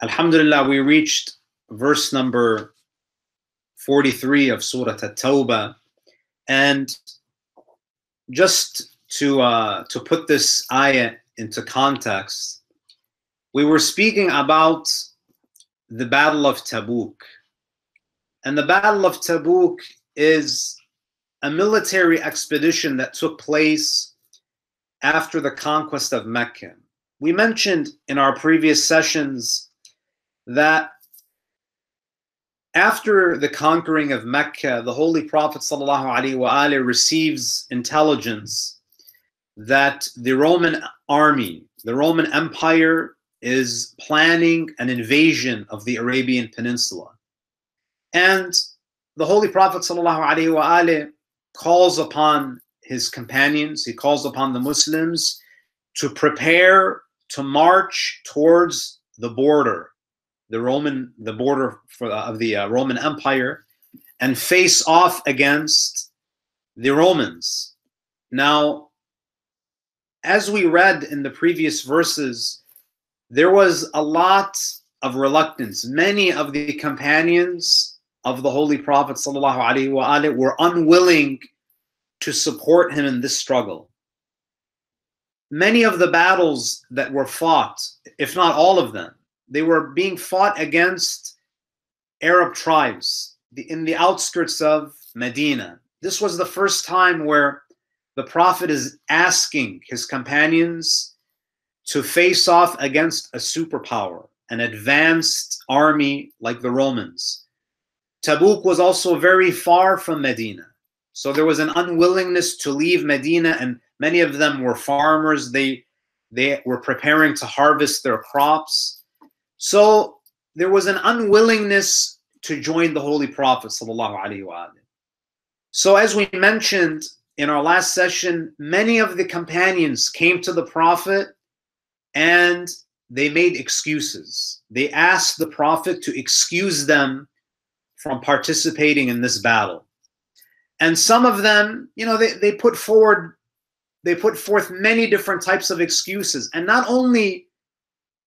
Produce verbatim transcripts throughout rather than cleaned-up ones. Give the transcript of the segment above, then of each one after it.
Alhamdulillah, we reached verse number forty-three of Surah At-Tawbah. And just to, uh, to put this ayah into context, we were speaking about the Battle of Tabuk. And the Battle of Tabuk is a military expedition that took place after the conquest of Mecca. We mentioned in our previous sessions that after the conquering of Mecca, the Holy Prophet ﷺ receives intelligence that the Roman army, the Roman Empire, is planning an invasion of the Arabian Peninsula. And the Holy Prophet ﷺ calls upon his companions, he calls upon the Muslims to prepare to march towards the border. The Roman, the border for, uh, of the uh, Roman Empire, and face off against the Romans. Now, as we read in the previous verses, there was a lot of reluctance. Many of the companions of the Holy Prophet ﷺ were unwilling to support him in this struggle. Many of the battles that were fought, if not all of them, they were being fought against Arab tribes in the outskirts of Medina. This was the first time where the Prophet is asking his companions to face off against a superpower, an advanced army like the Romans. Tabuk was also very far from Medina. So there was an unwillingness to leave Medina, and many of them were farmers. They, they were preparing to harvest their crops. So there was an unwillingness to join the Holy Prophet ﷺ. So as we mentioned in our last session, many of the companions came to the Prophet and they made excuses. They asked the Prophet to excuse them from participating in this battle. And some of them, you know, they, they put forward, they put forth many different types of excuses. And not only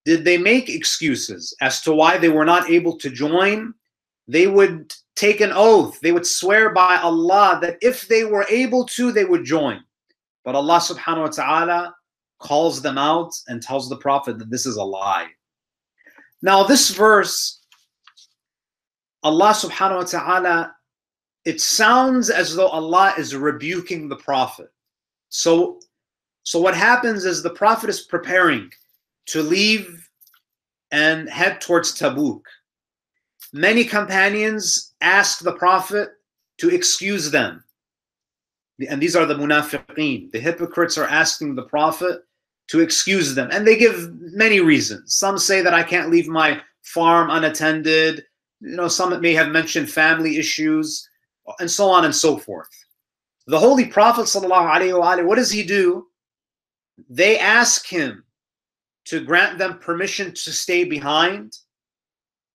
did they make excuses as to why they were not able to join, they would take an oath. They would swear by Allah that if they were able to, they would join. But Allah subhanahu wa ta'ala calls them out and tells the Prophet that this is a lie. Now this verse, Allah subhanahu wa ta'ala, it sounds as though Allah is rebuking the Prophet. So, so what happens is the Prophet is preparing to leave and head towards Tabuk. Many companions asked the Prophet to excuse them. And these are the munafiqeen. The hypocrites are asking the Prophet to excuse them. And they give many reasons. Some say that I can't leave my farm unattended. You know, some may have mentioned family issues, and so on and so forth. The Holy Prophet ﷺ, what does he do? They ask him to grant them permission to stay behind,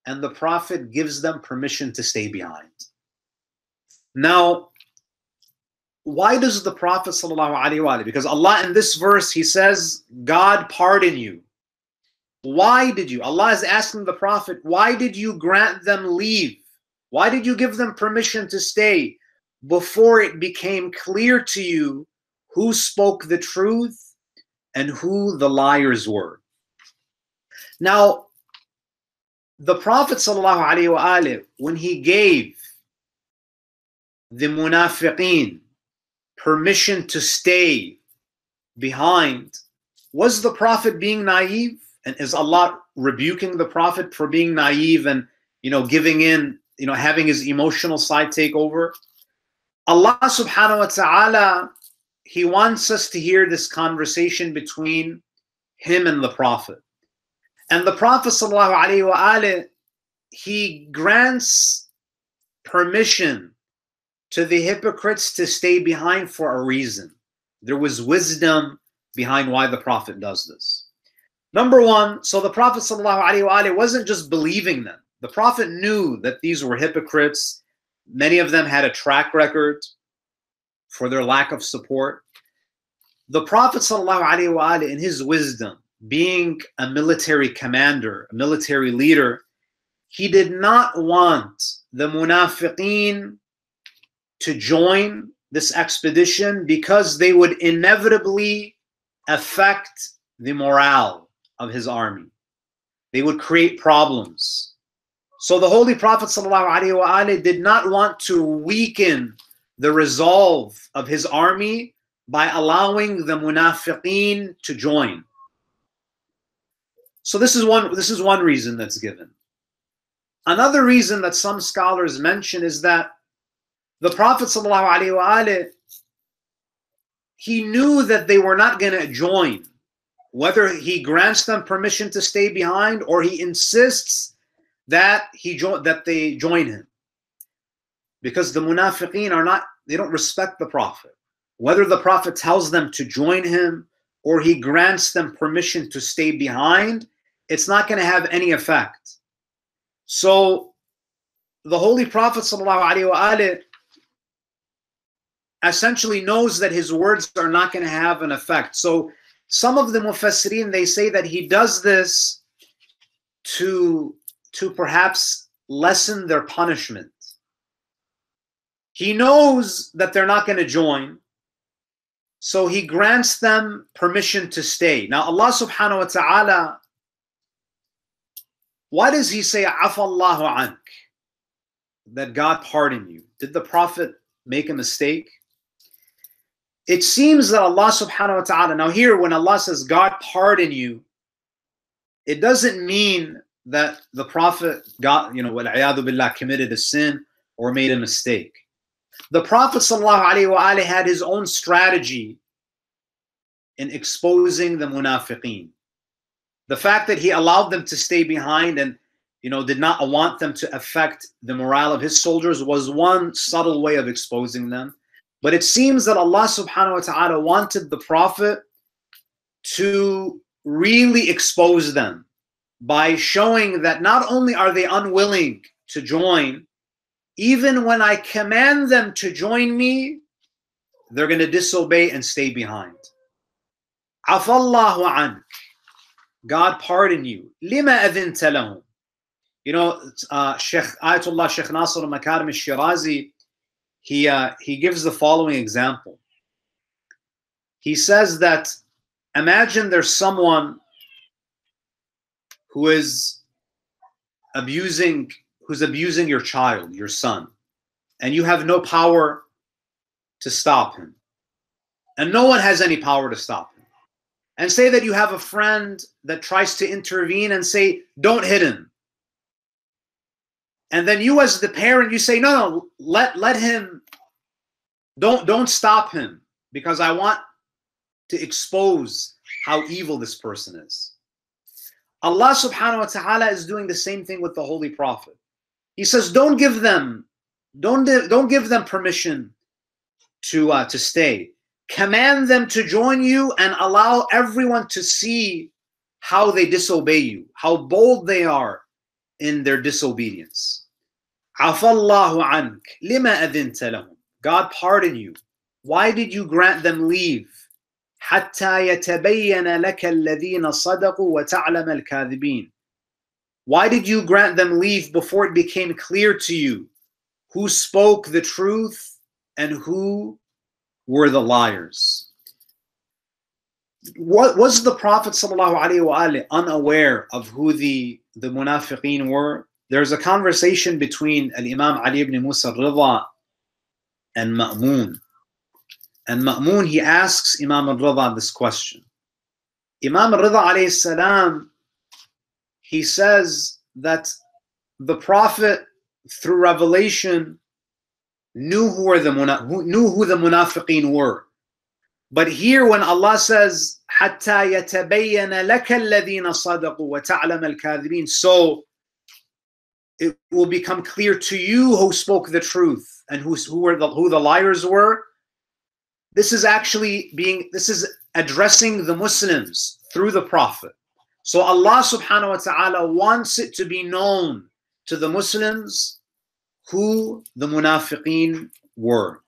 and the Prophet gives them permission to stay behind. Now, why does the Prophet ﷺ, because Allah in this verse, he says, God pardon you. Why did you? Allah is asking the Prophet, why did you grant them leave? Why did you give them permission to stay before it became clear to you who spoke the truth and who the liars were? Now, the Prophet ﷺ, when he gave the munafiqeen permission to stay behind, was the Prophet being naive? And is Allah rebuking the Prophet for being naive and, you know, giving in, you know, having his emotional side take over? Allah subhanahu wa ta'ala, he wants us to hear this conversation between him and the Prophet. And the Prophet ﷺ, he grants permission to the hypocrites to stay behind for a reason. There was wisdom behind why the Prophet does this. Number one, so the Prophet ﷺ wasn't just believing them. The Prophet knew that these were hypocrites. Many of them had a track record for their lack of support. The Prophet ﷺ, in his wisdom, being a military commander, a military leader, he did not want the munafiqeen to join this expedition because they would inevitably affect the morale of his army. They would create problems. So the Holy Prophet ﷺ did not want to weaken the resolve of his army by allowing the munafiqeen to join. So this is one, this is one reason that's given. Another reason that some scholars mention is that the Prophet ﷺ, he knew that they were not going to join, whether he grants them permission to stay behind or he insists that he jo that they join him, because the munafiqeen are not, they don't respect the Prophet. Whether the Prophet tells them to join him or he grants them permission to stay behind, it's not going to have any effect. So the Holy Prophet ﷺ essentially knows that his words are not going to have an effect. So some of the Mufassirin, they say that he does this to, to perhaps lessen their punishment. He knows that they're not going to join, so he grants them permission to stay. Now Allah subhanahu wa ta'ala, why does he say, Afa Allahu ank, that God pardon you? Did the Prophet make a mistake? It seems that Allah subhanahu wa ta'ala, now here when Allah says God pardon you, it doesn't mean that the Prophet got, you know, wal-iyadhu billah, committed a sin or made a mistake. The Prophet ﷺ had his own strategy in exposing the munafiqeen. The fact that he allowed them to stay behind and, you know, did not want them to affect the morale of his soldiers was one subtle way of exposing them. But it seems that Allah subhanahu wa ta'ala wanted the Prophet to really expose them by showing that not only are they unwilling to join, even when I command them to join me, they're going to disobey and stay behind. Afallahu ank, God pardon you. Lima adhinta lahum. You know, uh, Shaykh, Ayatullah Shaykh Nasir Makarim al Shirazi, he, uh, he gives the following example. He says that, imagine there's someone who is abusing, who's abusing your child, your son, and you have no power to stop him. And no one has any power to stop him. And say that you have a friend that tries to intervene and say, don't hit him. And then you as the parent, you say, no, no, let, let him, don't, don't stop him, because I want to expose how evil this person is. Allah subhanahu wa ta'ala is doing the same thing with the Holy Prophet. He says, don't give them, don't, don't give them permission to, uh, to stay. Command them to join you and allow everyone to see how they disobey you, how bold they are in their disobedience. Afallahu ank, lima adhinta lahum. God pardon you. Why did you grant them leave? Hatta yatabayyana laka alladhina sadaqu wa ta'lam al-kadhibin. Why did you grant them leave before it became clear to you who spoke the truth and who were the liars? What was the Prophet ﷺ unaware of who the, the munafiqeen were? There's a conversation between Imam Ali ibn Musa al Ridha and Ma'moon. And Ma'moon, he asks Imam al Ridha this question. Imam al Ridha alayhi salam, he says that the Prophet, through revelation, knew who were the who knew who the munafiqeen were. But here, when Allah says, "Hatta yatabayyana laka alladhina sadaqu wa ta'lam al-kadhibin," so it will become clear to you who spoke the truth and who who were the, who the liars were. This is actually being this is addressing the Muslims through the Prophet. So Allah subhanahu wa ta'ala wants it to be known to the Muslims who the munafiqeen were.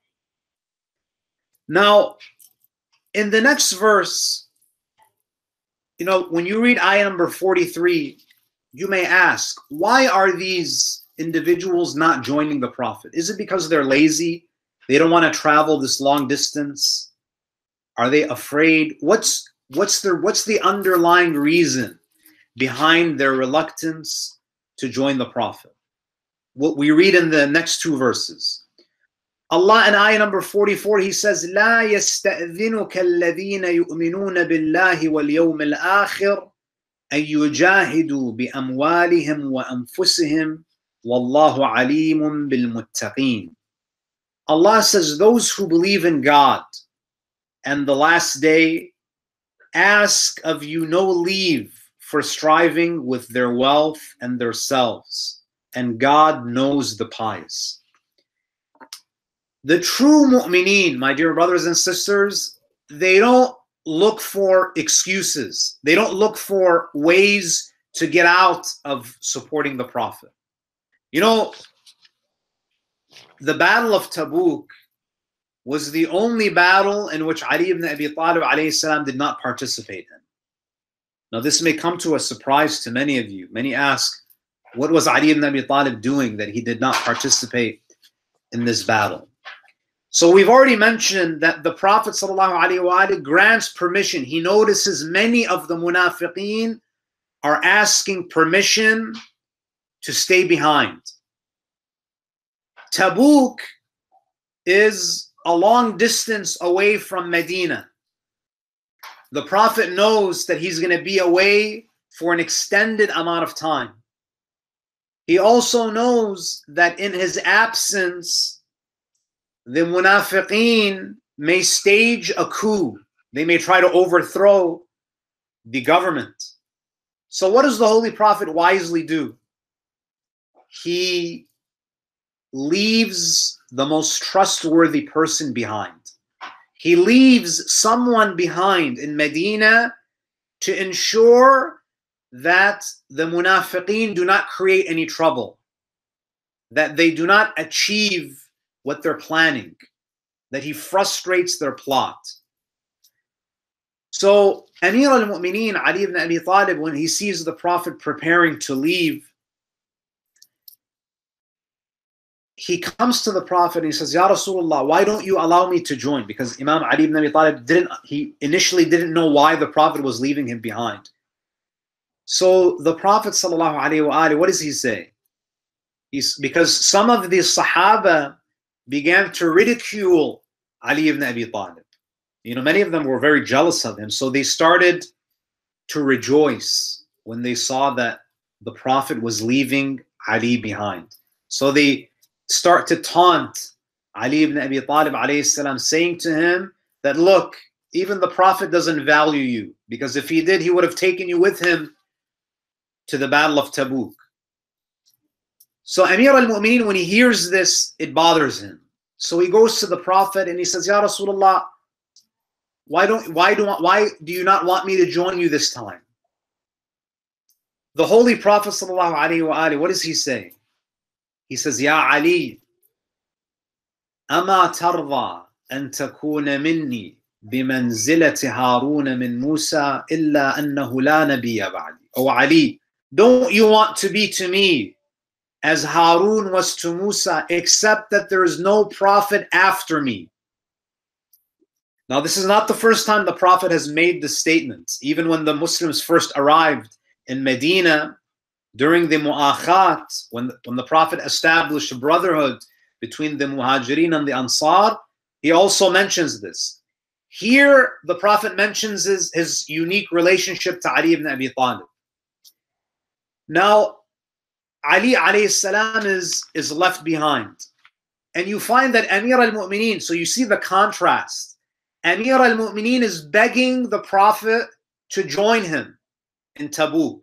Now, in the next verse, you know, when you read ayah number forty-three, you may ask, why are these individuals not joining the Prophet? Is it because they're lazy? They don't want to travel this long distance? Are they afraid? What's what's their what's the underlying reason behind their reluctance to join the Prophet? What we read in the next two verses. Allah in ayah number forty-four, He says, "La yasta'dhinuka alladhina yu'minuna billahi wal yawmil akhir an yujahidu bi amwalihim wa anfusihim wallahu alimun bil muttaqin." Allah says, "Those who believe in God and the last day, ask of you no leave for striving with their wealth and their selves, and God knows the pious." The true mu'mineen, my dear brothers and sisters, they don't look for excuses. They don't look for ways to get out of supporting the Prophet. You know, the Battle of Tabuk was the only battle in which Ali ibn Abi Talib alayhi salam did not participate in. Now, this may come to a surprise to many of you. Many ask, what was Ali ibn Abi Talib doing that he did not participate in this battle? So we've already mentioned that the Prophet ﷺ grants permission. He notices many of the munafiqeen are asking permission to stay behind. Tabuk is a long distance away from Medina. The Prophet knows that he's going to be away for an extended amount of time. He also knows that in his absence, the munafiqeen may stage a coup. They may try to overthrow the government. So what does the Holy Prophet wisely do? He leaves the most trustworthy person behind. He leaves someone behind in Medina to ensure that the munafiqeen do not create any trouble, that they do not achieve what they're planning, that he frustrates their plot. So Amir al-Mu'mineen, Ali ibn Abi Talib, when he sees the Prophet preparing to leave, he comes to the Prophet and he says, "Ya Rasulullah, why don't you allow me to join?" Because Imam Ali ibn Abi Talib didn't, he initially didn't know why the Prophet was leaving him behind. So the Prophet sallallahu alaihi wa alihi, what does he say? He's, because some of these Sahaba began to ridicule Ali ibn Abi Talib. You know, many of them were very jealous of him, so they started to rejoice when they saw that the Prophet was leaving Ali behind. So they start to taunt Ali ibn Abi Talib alayhi salam, saying to him that, look, even the Prophet doesn't value you, because if he did, he would have taken you with him to the Battle of Tabuk. So Amir al-Mu'mineen, when he hears this, it bothers him. So he goes to the Prophet and he says, "Ya Rasulullah, why don't, why do, why do you not want me to join you this time?" The Holy Prophet sallallahu alaihi wa alihi, what does he say? He says, "Ya Ali, ama tarda an takuna minni bimanzilati Harun min Musa illa annahu la nabiyya ba'di." Oh Ali, don't you want to be to me as Harun was to Musa, except that there is no prophet after me? Now, this is not the first time the Prophet has made this statement. Even when the Muslims first arrived in Medina, during the Mu'akhat, when the, when the Prophet established a brotherhood between the Muhajirin and the Ansar, he also mentions this. Here, the Prophet mentions his, his unique relationship to Ali ibn Abi Talib. Now, Ali alayhi salam is, is left behind. And you find that Amir al-Mu'mineen, so you see the contrast. Amir al-Mu'mineen is begging the Prophet to join him in Tabuk.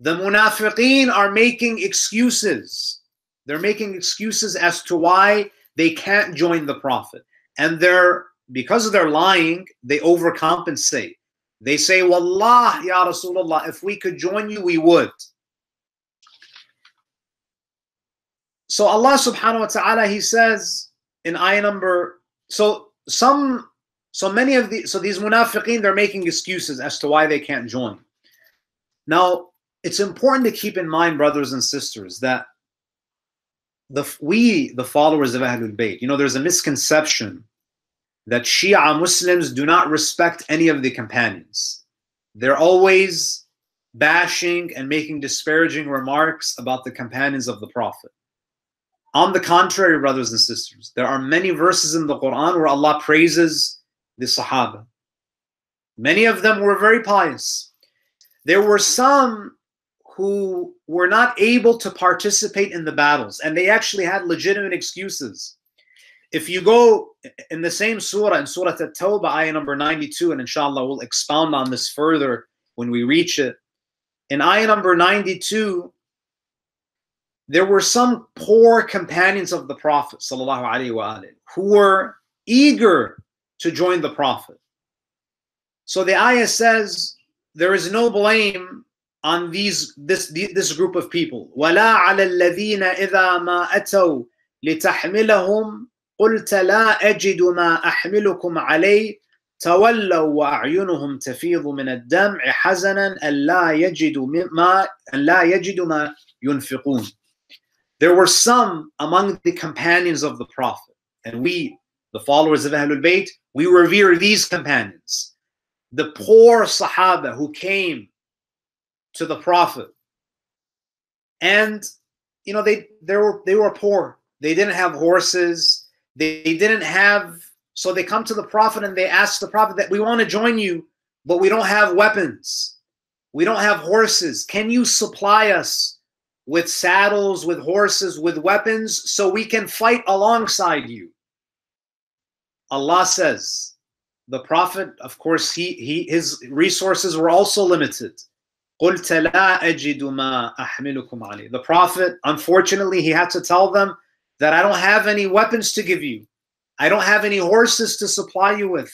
The munafiqeen are making excuses. They're making excuses as to why they can't join the Prophet. And they're, because they're lying, they overcompensate. They say, "Wallah, Ya Rasulullah, if we could join you, we would." So Allah subhanahu wa ta'ala, He says in ayah number, so some So many of the so these munafiqeen, they're making excuses as to why they can't join. Now, it's important to keep in mind, brothers and sisters, that the we, the followers of Ahlul Bayt, you know, there's a misconception that Shia Muslims do not respect any of the companions. They're always bashing and making disparaging remarks about the companions of the Prophet. On the contrary, brothers and sisters, there are many verses in the Quran where Allah praises the Sahaba. Many of them were very pious. There were some who were not able to participate in the battles, and they actually had legitimate excuses. If you go in the same surah, in Surah At-Tawbah, ayah number ninety-two, and inshallah we'll expound on this further when we reach it. In ayah number ninety-two, there were some poor companions of the Prophet sallallahu alaihi wasallam who were eager to join the Prophet. So the ayah says there is no blame on these this this group of people. وَلَا عَلَى الَّذِينَ إِذَا مَا أَتَوْا لِتَحْمِلَهُمْ قُلْتَ لَا أَجِدُ مَا أَحْمِلُكُمْ عَلَيْهِ تَوَلَّوْا وَأَعْيُنُهُمْ تَفِيضُ مِنَ الدَّمْعِ حَزَنًا أَلَّا يَجِدُوا مَا أَلَّا يَجِدُوا مَا يُنْفِقُونَ. There were some among the companions of the Prophet, and we, the followers of Ahlul Bayt, we revere these companions, the poor Sahaba who came to the Prophet, and you know they they were they were poor. They didn't have horses. They, they didn't have. So they come to the Prophet and they ask the Prophet that we want to join you, but we don't have weapons. We don't have horses. Can you supply us with saddles, with horses, with weapons, so we can fight alongside you? Allah says, the Prophet, of course, he, he his resources were also limited. The Prophet, unfortunately, he had to tell them that I don't have any weapons to give you. I don't have any horses to supply you with.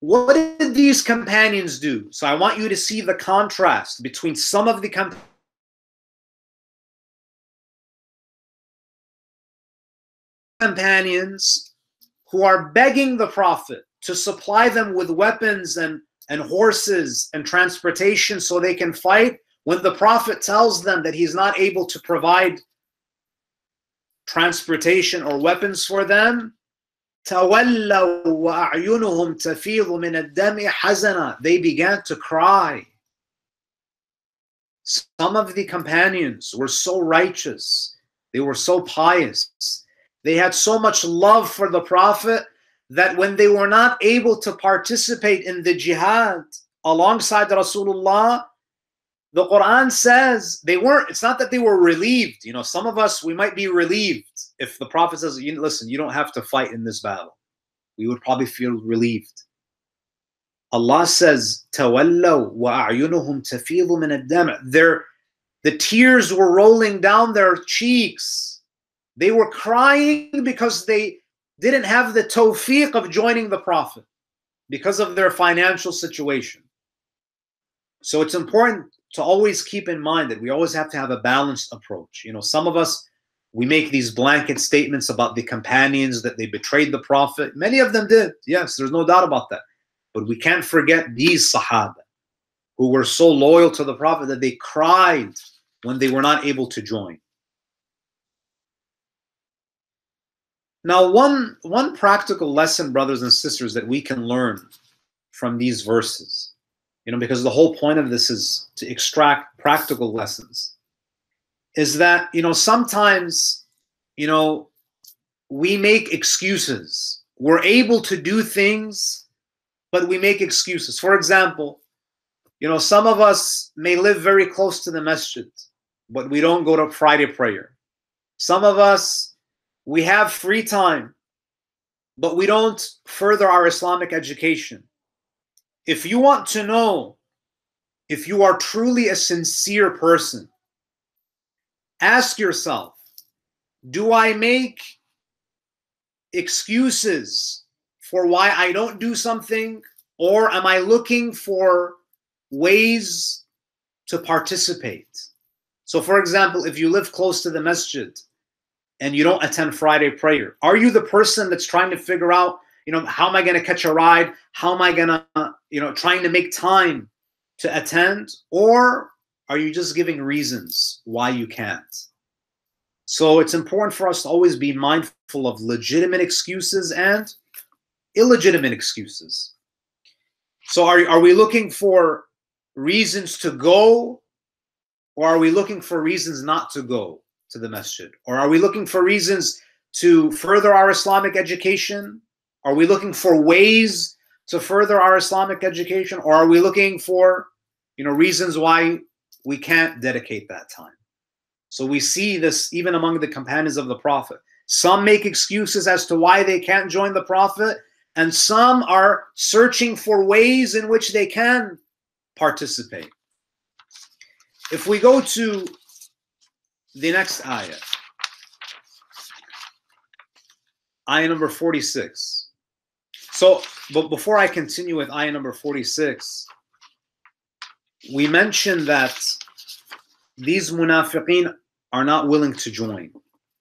What did these companions do? So I want you to see the contrast between some of the companions. companions who are begging the Prophet to supply them with weapons and, and horses and transportation so they can fight, when the Prophet tells them that he's not able to provide transportation or weapons for them. They began to cry. Some of the companions were so righteous, they were so pious, they had so much love for the Prophet that when they were not able to participate in the jihad alongside Rasulullah, the Quran says they weren't, it's not that they were relieved. You know, some of us, we might be relieved if the Prophet says, listen, you don't have to fight in this battle. We would probably feel relieved. Allah says, تَوَلَّوْا وَأَعْيُنُهُمْ تَفِيضُ مِنَ الدَّمْعِ. Their, the tears were rolling down their cheeks. They were crying because they didn't have the tawfiq of joining the Prophet because of their financial situation. So it's important to always keep in mind that we always have to have a balanced approach. You know, some of us, we make these blanket statements about the companions that they betrayed the Prophet. Many of them did. Yes, there's no doubt about that. But we can't forget these Sahaba who were so loyal to the Prophet that they cried when they were not able to join. Now, one, one practical lesson, brothers and sisters, that we can learn from these verses, you know, because the whole point of this is to extract practical lessons, is that, you know, sometimes, you know, we make excuses. We're able to do things, but we make excuses. For example, you know, some of us may live very close to the masjid, but we don't go to Friday prayer. Some of us, we have free time, but we don't further our Islamic education. If you want to know if you are truly a sincere person, ask yourself, do I make excuses for why I don't do something, or am I looking for ways to participate? So, for example, if you live close to the masjid, and you don't attend Friday prayer, are you the person that's trying to figure out You know, how am I going to catch a ride? How am I going to, you know, trying to make time to attend? Or are you just giving reasons why you can't? So it's important for us to always be mindful of legitimate excuses and illegitimate excuses. So are, are we looking for reasons to go, or are we looking for reasons not to go to the masjid? Or are we looking for reasons to further our Islamic education? Are we looking for ways to further our Islamic education? Or are we looking for, you know, reasons why we can't dedicate that time? So we see this even among the companions of the Prophet. Some make excuses as to why they can't join the Prophet, and some are searching for ways in which they can participate. If we go to the next ayah, ayah number forty-six. So, but before I continue with ayah number forty-six, we mentioned that these munafiqeen are not willing to join.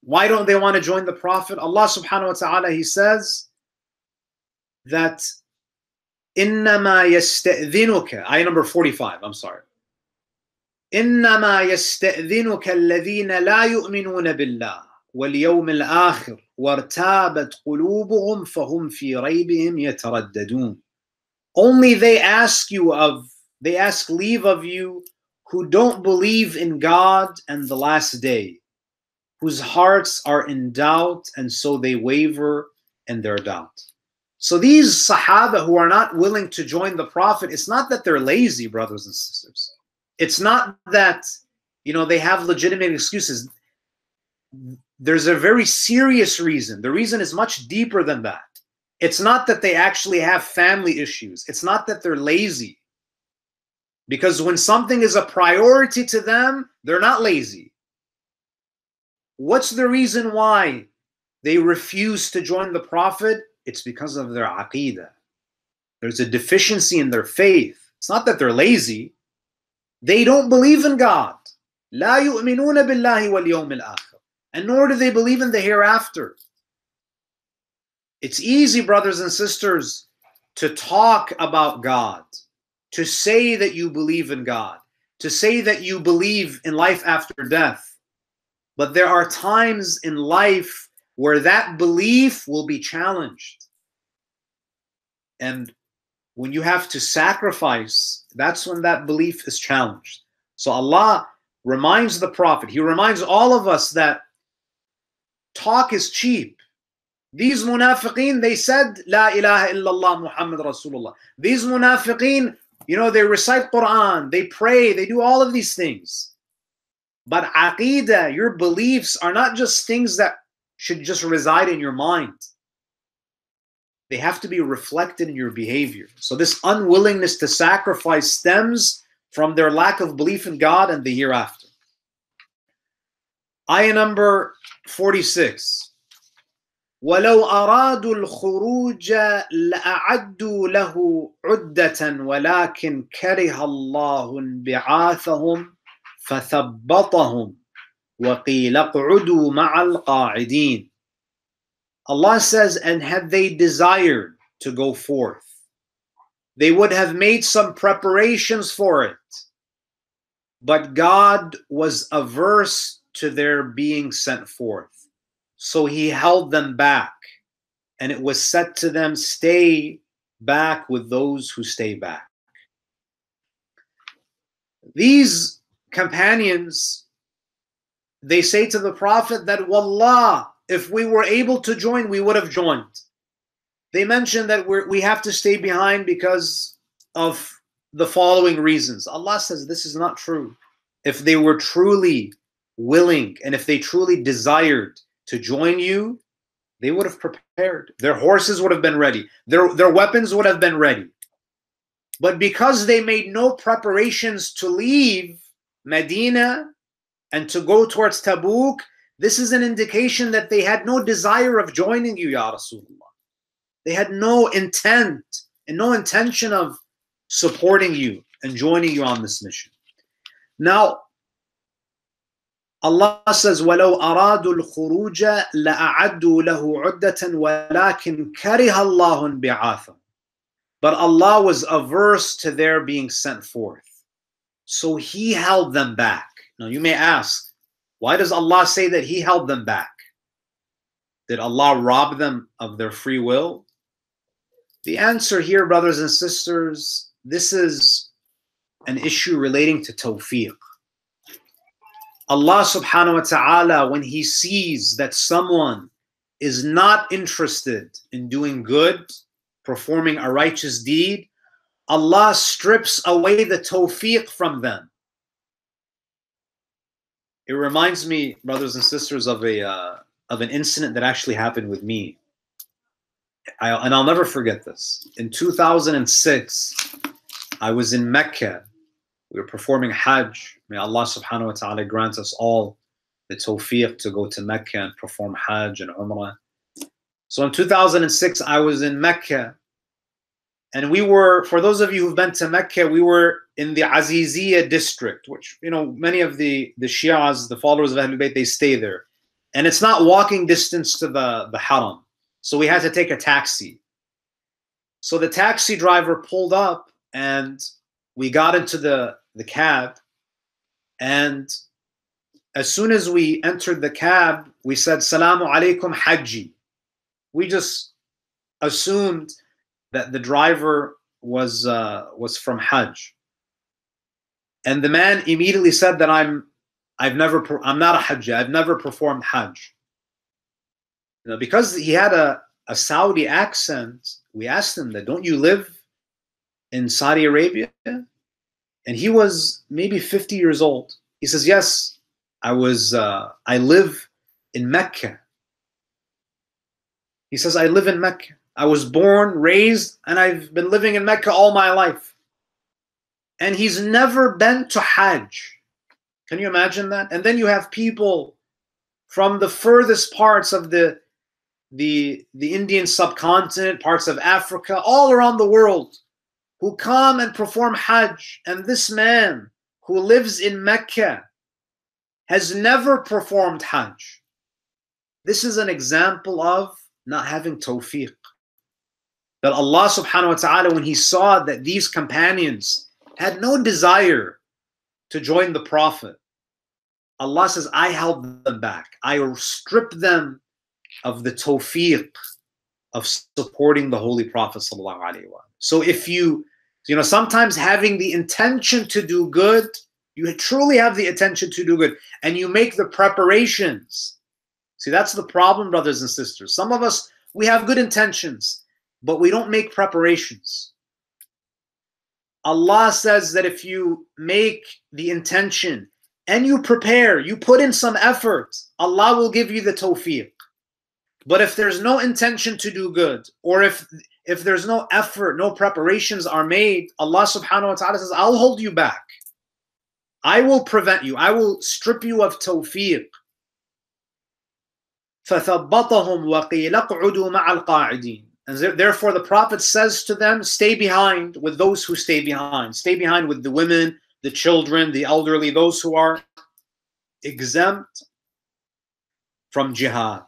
Why don't they want to join the Prophet? Allah subhanahu wa ta'ala, He says that إِنَّمَا يَسْتَأْذِنُكَ, ayah number forty-five, I'm sorry. إِنَّمَا يَسْتَأْذِنُكَ الَّذِينَ لَا يُؤْمِنُونَ بِاللَّهِ وَالْيَوْمِ الْآخِرِ وَارْتَابَتْ قُلُوبُهُمْ فَهُمْ فِي رَيْبِهِمْ يَتَرَدَّدُونَ. Only they ask you of, they ask leave of you, who don't believe in God and the last day, whose hearts are in doubt, and so they waver in their doubt. So these Sahaba who are not willing to join the Prophet, it's not that they're lazy, brothers and sisters. It's not that, you know, they have legitimate excuses. There's a very serious reason. The reason is much deeper than that. It's not that they actually have family issues. It's not that they're lazy. Because when something is a priority to them, they're not lazy. What's the reason why they refuse to join the Prophet? It's because of their aqeedah. There's a deficiency in their faith. It's not that they're lazy. They don't believe in God. لَا يُؤْمِنُونَ بِاللَّهِ وَالْيَوْمِ الْآخِرِ. And nor do they believe in the hereafter. It's easy, brothers and sisters, to talk about God, to say that you believe in God, to say that you believe in life after death. But there are times in life where that belief will be challenged. And when you have to sacrifice, that's when that belief is challenged. So Allah reminds the Prophet, He reminds all of us that talk is cheap. These munafiqeen, they said, La ilaha illallah Muhammad Rasulullah. These munafiqeen, you know, they recite Quran, they pray, they do all of these things. But aqeedah, your beliefs, are not just things that should just reside in your mind. They have to be reflected in your behavior. So this unwillingness to sacrifice stems from their lack of belief in God and the hereafter. Ayah number forty-six. وَلَوْ أَرَادُوا الْخُرُوجَ لَأَعَدُّوا لَهُ عُدَّةً وَلَكِنْ كَرِهَ اللَّهُ بِعَاثَهُمْ فَثَبَّطَهُمْ وَقِيلَ اقْعُدُوا مَعَ الْقَاعِدِينَ. Allah says, and had they desired to go forth, they would have made some preparations for it. But God was averse to their being sent forth, so He held them back, and it was said to them, stay back with those who stay back. These companions, they say to the Prophet that, Wallah, if we were able to join, we would have joined. They mentioned that we're, we have to stay behind because of the following reasons. Allah says this is not true. If they were truly willing, and if they truly desired to join you, they would have prepared. Their horses would have been ready. Their, their weapons would have been ready. But because they made no preparations to leave Medina and to go towards Tabuk, this is an indication that they had no desire of joining you, Ya Rasulullah. They had no intent and no intention of supporting you and joining you on this mission. Now, Allah says, وَلَوْ أَرَادُوا الْخُرُوجَ لَأَعَدُّوا لَهُ عُدَّةً وَلَكِنْ كَرِهَ اللَّهُ بِعَاثًا. But Allah was averse to their being sent forth, so He held them back. Now you may ask, why does Allah say that He held them back? Did Allah rob them of their free will? The answer here, brothers and sisters, this is an issue relating to tawfiq. Allah subhanahu wa ta'ala, when He sees that someone is not interested in doing good, performing a righteous deed, Allah strips away the tawfiq from them. It reminds me, brothers and sisters, of a uh, of an incident that actually happened with me. I, and I'll never forget this. In two thousand six, I was in Mecca. We were performing Hajj. May Allah subhanahu wa ta'ala grant us all the tawfiq to go to Mecca and perform Hajj and Umrah. So in two thousand six, I was in Mecca, and we were, for those of you who've been to Mecca, we were in the Aziziyah district, which, you know, many of the, the Shias, the followers of Ahlul Bayt, they stay there. And it's not walking distance to the, the Haram. So we had to take a taxi. So the taxi driver pulled up, and we got into the, the cab. And as soon as we entered the cab, we said, "Salamu alaykum, Hajji." We just assumed that the driver was uh, was from Hajj, and the man immediately said that I'm I've never I'm not a Hajj. I've never performed Hajj. You know, because he had a a Saudi accent, we asked him that, "Don't you live in Saudi Arabia?" And he was maybe fifty years old. He says, "Yes, I was. Uh, I live in Mecca." He says, "I live in Mecca. I was born, raised, and I've been living in Mecca all my life." And he's never been to Hajj. Can you imagine that? And then you have people from the furthest parts of the, the, the Indian subcontinent, parts of Africa, all around the world, who come and perform Hajj. And this man who lives in Mecca has never performed Hajj. This is an example of not having tawfiq. That Allah subhanahu wa ta'ala, when He saw that these companions had no desire to join the Prophet, Allah says, "I held them back. I stripped them of the tawfiq of supporting the Holy Prophet sallallahu alaihi wasallam." So if you, you know, sometimes having the intention to do good, you truly have the intention to do good, and you make the preparations. See, that's the problem, brothers and sisters. Some of us, we have good intentions, but we don't make preparations. Allah says that if you make the intention and you prepare, you put in some effort, Allah will give you the tawfiq. But if there's no intention to do good, or if, if there's no effort, no preparations are made, Allah subhanahu wa ta'ala says, "I'll hold you back. I will prevent you. I will strip you of tawfiq." فَثَبَّطَهُمْ وَقِيلَ اقْعُدُوا مَعَ الْقَاعِدِينَ. And therefore the Prophet says to them, "Stay behind with those who stay behind." Stay behind with the women, the children, the elderly, those who are exempt from jihad.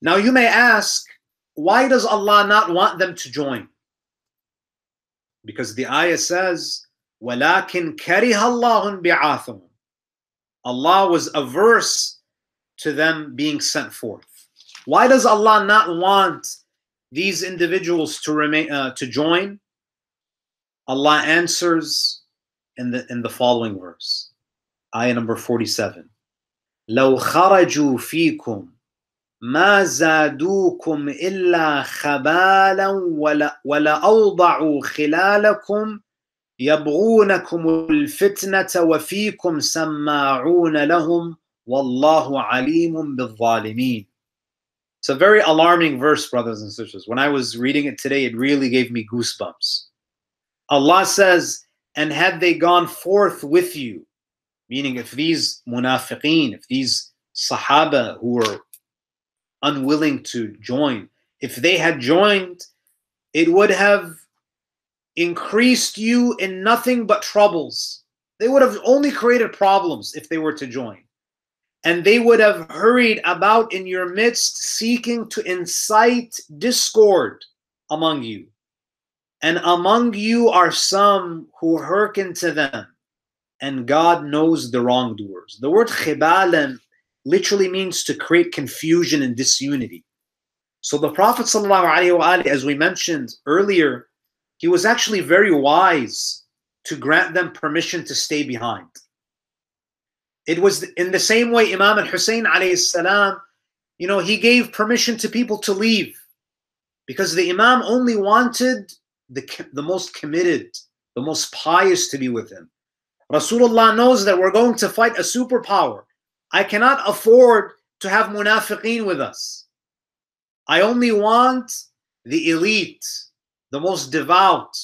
Now you may ask, why does Allah not want them to join? Because the ayah says, وَلَكِنْ كَرِهَ اللَّهُ بِعَاثُهُمْ. Allah was averse to them being sent forth. Why does Allah not want these individuals to remain uh, to join? Allah answers in the in the following verse, ayah number forty-seven. لَوْ خَرَجُوا فِيكُمْ مَا زَادُوكُمْ إِلَّا خَبَالًا وَلَأَوْضَعُوا خِلَالَكُمْ يَبْغُونَكُمُ الْفِتْنَةَ وَفِيكُمْ سَمَّاعُونَ لَهُمْ. Wallahu alimun bil zalimin. It's a very alarming verse, brothers and sisters. When I was reading it today, it really gave me goosebumps. Allah says, "And had they gone forth with you," meaning if these munafiqeen, if these sahaba who were unwilling to join, if they had joined, it would have increased you in nothing but troubles. They would have only created problems if they were to join. and they would have hurried about in your midst, seeking to incite discord among you. And among you are some who hearken to them, and God knows the wrongdoers. The word khibalan literally means to create confusion and disunity. So the Prophet ﷺ, as we mentioned earlier, he was actually very wise to grant them permission to stay behind. It was in the same way Imam al-Hussein alayhi salam, you know, he gave permission to people to leave, because the Imam only wanted the, the most committed, the most pious to be with him. Rasulullah knows that we're going to fight a superpower. I cannot afford to have munafiqeen with us. I only want the elite, the most devout,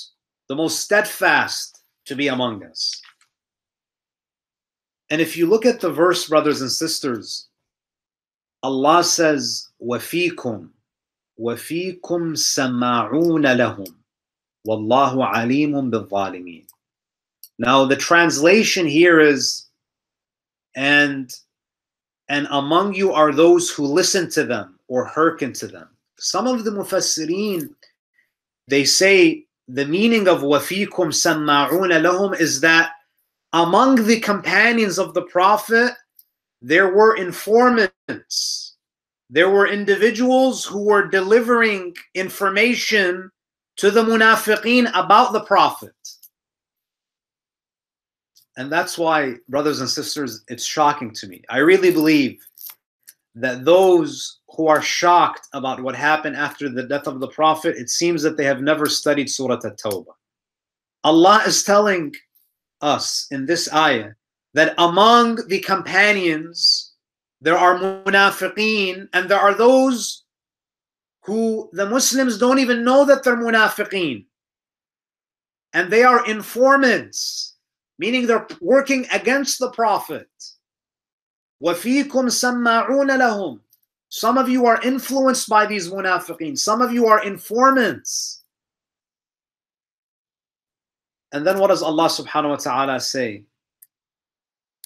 the most steadfast to be among us. And if you look at the verse, brothers and sisters, Allah says, وَفِيكُمْ وَفِيكُمْ سَمَّعُونَ لَهُمْ وَاللَّهُ عَلِيمٌ بِالظَّالِمِينَ. Now the translation here is, and, and among you are those who listen to them or hearken to them. Some of the mufassireen, they say the meaning of وَفِيكُمْ سَمَّعُونَ لَهُمْ is that among the companions of the Prophet, there were informants. There were individuals who were delivering information to the munafiqeen about the Prophet. And that's why, brothers and sisters, it's shocking to me. I really believe that those who are shocked about what happened after the death of the Prophet, it seems that they have never studied Surah At-Tawbah. Allah is telling us in this ayah that among the companions there are munafiqeen, and there are those who the Muslims don't even know that they're munafiqeen, and they are informants, meaning they're working against the Prophet. وَفِيكُمْ سَمَّعُونَ لَهُمْ. Some of you are influenced by these munafiqeen, some of you are informants. And then what does Allah subhanahu wa ta'ala say?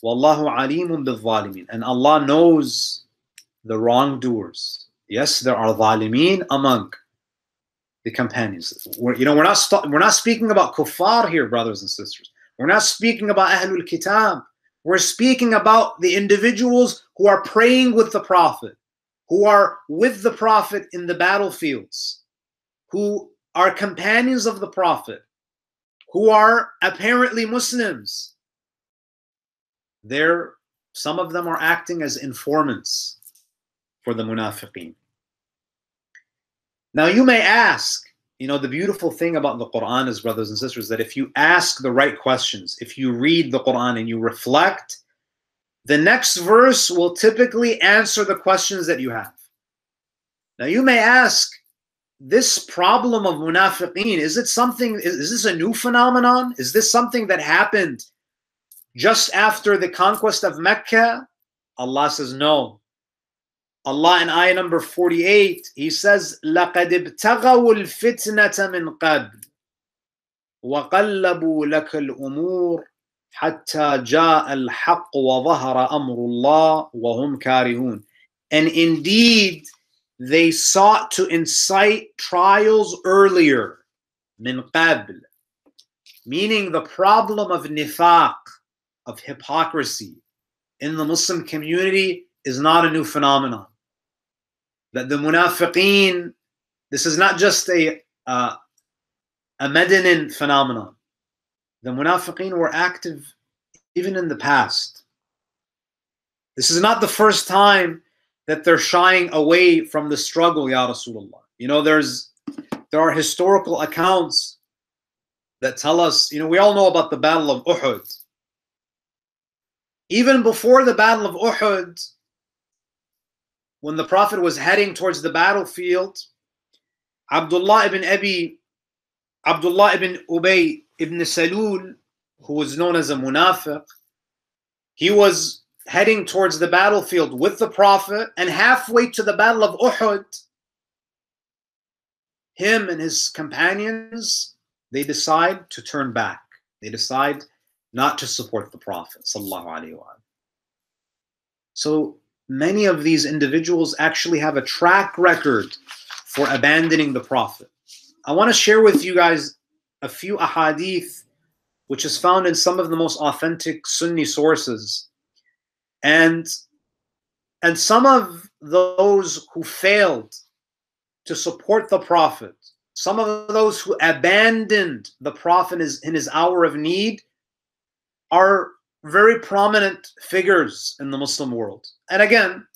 وَاللَّهُ عَلِيمٌ بِالظَّالِمِينَ. And Allah knows the wrongdoers. Yes, there are zalimeen among the companions. We're, you know, we're not, we're not speaking about kuffar here, brothers and sisters. We're not speaking about Ahlul Kitab. We're speaking about the individuals who are praying with the Prophet, who are with the Prophet in the battlefields, who are companions of the Prophet, who are apparently Muslims. There, some of them are acting as informants for the munafiqeen. Now you may ask, you know, the beautiful thing about the Quran is, brothers and sisters, that if you ask the right questions, if you read the Quran and you reflect, the next verse will typically answer the questions that you have. Now you may ask, this problem of munafiqeen, is it something, is, is this a new phenomenon? Is this something that happened just after the conquest of Mecca? Allah says no. Allah in ayah number forty-eight, He says, لَقَدْ ابْتَغَوُوا الْفِتْنَةَ مِنْ قَبْلِ وَقَلَّبُوا لَكَ الْأُمُورِ حَتَّى جَاءَ الْحَقُّ وَظَهَرَ أَمْرُ اللَّهِ وَهُمْ كَارِهُونَ. And indeed, they sought to incite trials earlier, min qabl, meaning the problem of nifaq, of hypocrisy in the Muslim community is not a new phenomenon. That the munafiqeen, this is not just a, uh, a Medinan phenomenon. The munafiqeen were active even in the past. This is not the first time that they're shying away from the struggle, Ya Rasulullah. You know, there's, there are historical accounts that tell us, you know, we all know about the Battle of Uhud. Even before the Battle of Uhud, when the Prophet was heading towards the battlefield, Abdullah ibn Abi, Abdullah ibn Ubay ibn Salul, who was known as a munafiq, he was heading towards the battlefield with the Prophet, and halfway to the Battle of Uhud, him and his companions, they decide to turn back. They decide not to support the Prophet, sallallahu alaihi wasallam. So many of these individuals actually have a track record for abandoning the Prophet. I want to share with you guys a few ahadith, which is found in some of the most authentic Sunni sources. And, and some of those who failed to support the Prophet, some of those who abandoned the Prophet in his, in his hour of need, are very prominent figures in the Muslim world. And again,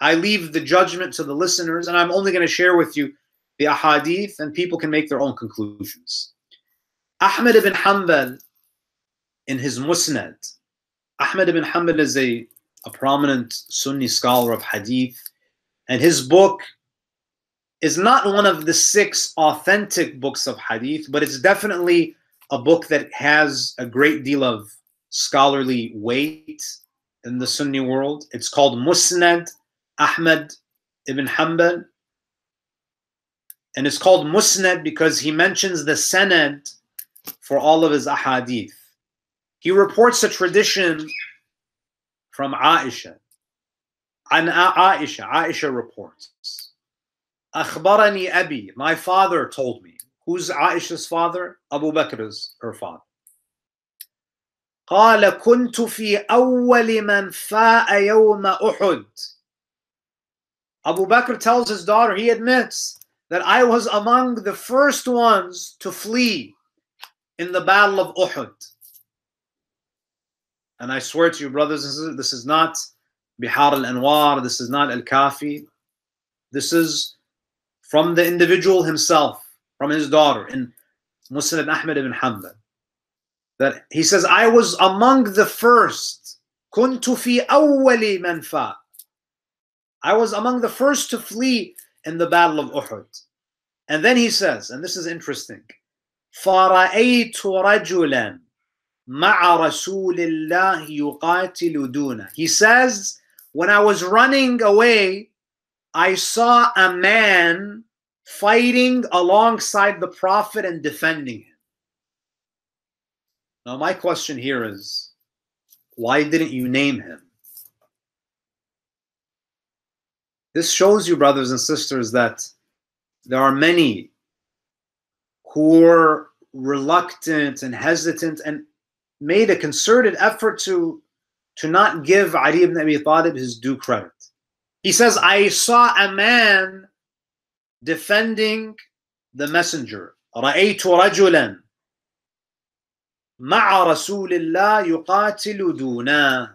I leave the judgment to the listeners, and I'm only going to share with you the ahadith, and people can make their own conclusions. Ahmed ibn Hanbal, in his Musnad, Ahmed ibn Hanbal is a, a prominent Sunni scholar of hadith, and his book is not one of the six authentic books of hadith, but it's definitely a book that has a great deal of scholarly weight in the Sunni world. It's called Musnad Ahmad ibn Hanbal. And it's called Musnad because he mentions the Sanad for all of his ahadith. He reports a tradition from Aisha. An Aisha, Aisha reports, Akhbarani Abi, my father told me. Who's Aisha's father? Abu Bakr's, her father. قال كنت في أول من فاء يوم أحد. Abu Bakr tells his daughter, he admits that I was among the first ones to flee in the Battle of Uhud. And I swear to you, brothers and sisters, this is not Bihar al-Anwar, this is not Al-Kafi. This is from the individual himself, from his daughter, in Musnad Ahmad ibn Hanbal. That he says, I was among the first. Kuntu fi awwali man fa. I was among the first to flee in the Battle of Uhud. And then he says, and this is interesting, فَرَأَيْتُ رَجُلًا مَعَ رَسُولِ اللَّهِ يُقَاتِلُ دُونَ. He says, when I was running away, I saw a man fighting alongside the Prophet and defending him. Now, my question here is, why didn't you name him? This shows you, brothers and sisters, that there are many who were reluctant and hesitant and made a concerted effort to, to not give Ali ibn Abi Talib his due credit. He says, I saw a man defending the messenger. رَأَيْتُ رَجُلًا مَعَ رَسُولِ اللَّهِ يُقَاتِلُ دُونَا.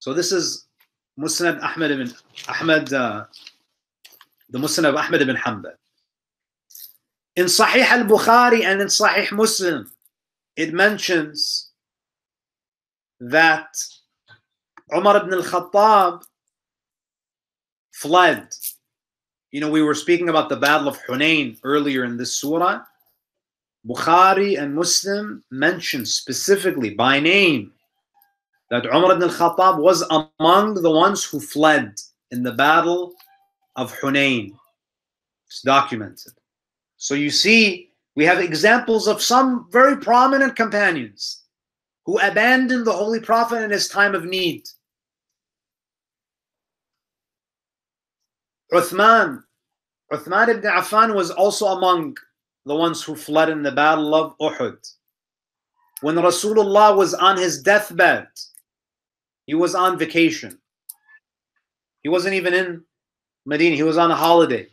So this is Musnad Ahmad ibn Ahmad, uh, the Musnad of Ahmad ibn Hanbal. In Sahih al-Bukhari and in Sahih Muslim, it mentions that Umar ibn al-Khattab fled. You know, we were speaking about the Battle of Hunayn earlier in this surah. Bukhari and Muslim mention specifically by name that Umar ibn al-Khattab was among the ones who fled in the Battle of Hunayn. It's documented. So you see, we have examples of some very prominent companions who abandoned the Holy Prophet in his time of need. Uthman, Uthman ibn Affan was also among the ones who fled in the Battle of Uhud. When Rasulullah was on his deathbed, he was on vacation. He wasn't even in Medina. He was on a holiday.